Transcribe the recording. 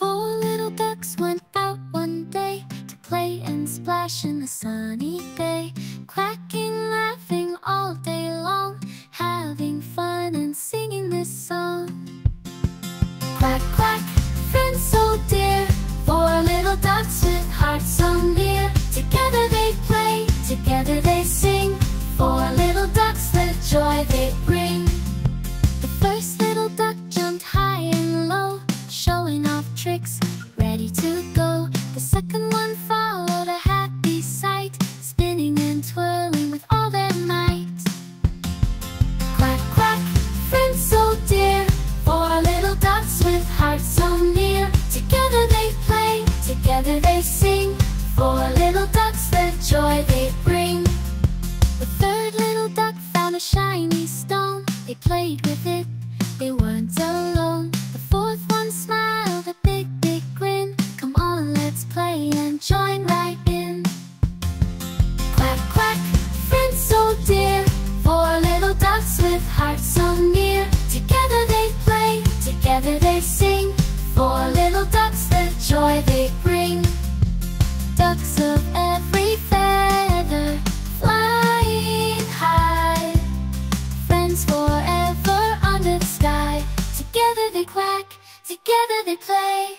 Four little ducks went out one day to play and splash in the sunny day, quacking, laughing all day long, having fun and singing this song. Quack, quack, friends so dear, four little ducks with hearts so near. Together they play, together they sing, four little ducks, the joy they bring. The first little duck jumped high and low, showing off tricks, ready to go. The second one followed, a happy sight, spinning and twirling with all their might. Quack, quack, friends so dear, four little ducks with hearts so near. Together they play, together they sing, four little ducks, the joy they bring. The third little duck found a shiny stone, they played with it, they weren't alone. The fourth one smiled a big, big grin, come on, let's play and join right in. Quack, quack, friends so dear, four little ducks with hearts so near. Together they play, together they sing, four little ducks, the joy they bring. Ducks of every feather, flying high, friends forever under the sky. Together they quack, together they play.